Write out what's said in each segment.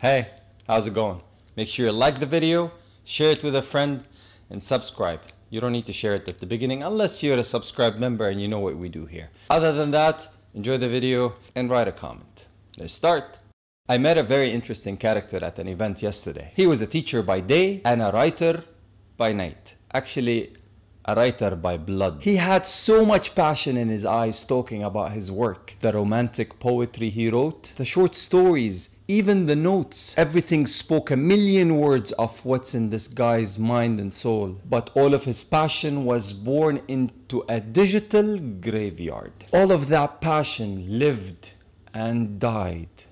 Hey, how's it going? Make sure you like the video, share it with a friend, and subscribe. You don't need to share it at the beginning unless you're a subscribed member and you know what we do here. Other than that, enjoy the video and write a comment. Let's start. I met a very interesting character at an event yesterday. He was a teacher by day and a writer by night. Actually, a writer by blood. He had so much passion in his eyes talking about his work. The romantic poetry he wrote, the short stories, even the notes, everything spoke a million words of what's in this guy's mind and soul. But all of his passion was born into a digital graveyard. All of that passion lived and died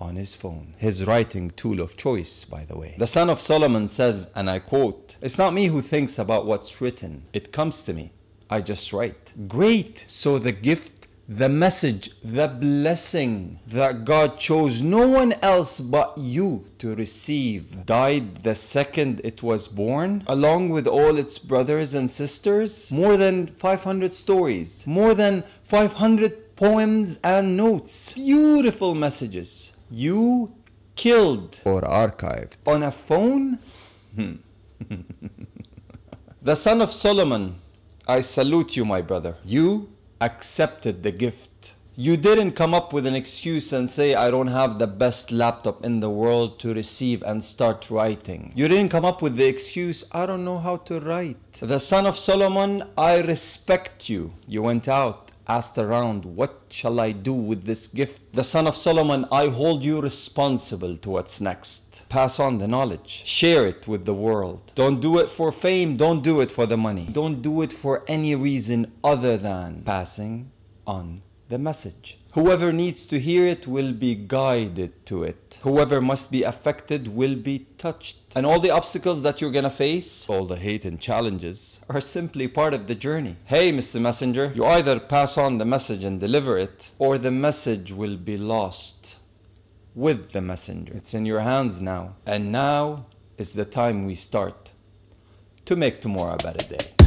on his phone. His writing tool of choice, by the way. The Son of Solomon says, and I quote, "It's not me who thinks about what's written. It comes to me. I just write." Great. So the gift, the message, the blessing that God chose no one else but you to receive died the second it was born, along with all its brothers and sisters. More than 500 stories, more than 500 poems and notes, beautiful messages you killed or archived on a phone. The Son of Solomon, I salute you, my brother. You accepted the gift. You didn't come up with an excuse and say, I don't have the best laptop in the world to receive and start writing. You didn't come up with the excuse, I don't know how to write. The Son of Solomon, I respect you. You went out, asked around, what shall I do with this gift? The Son of Solomon, I hold you responsible to what's next. Pass on the knowledge. Share it with the world. Don't do it for fame. Don't do it for the money. Don't do it for any reason other than passing on the message. Whoever needs to hear it will be guided to it. Whoever must be affected will be touched. And all the obstacles that you're gonna face, all the hate and challenges, are simply part of the journey. Hey, Mr. Messenger, you either pass on the message and deliver it, or the message will be lost with the messenger. It's in your hands now. And now is the time we start to make tomorrow a better day.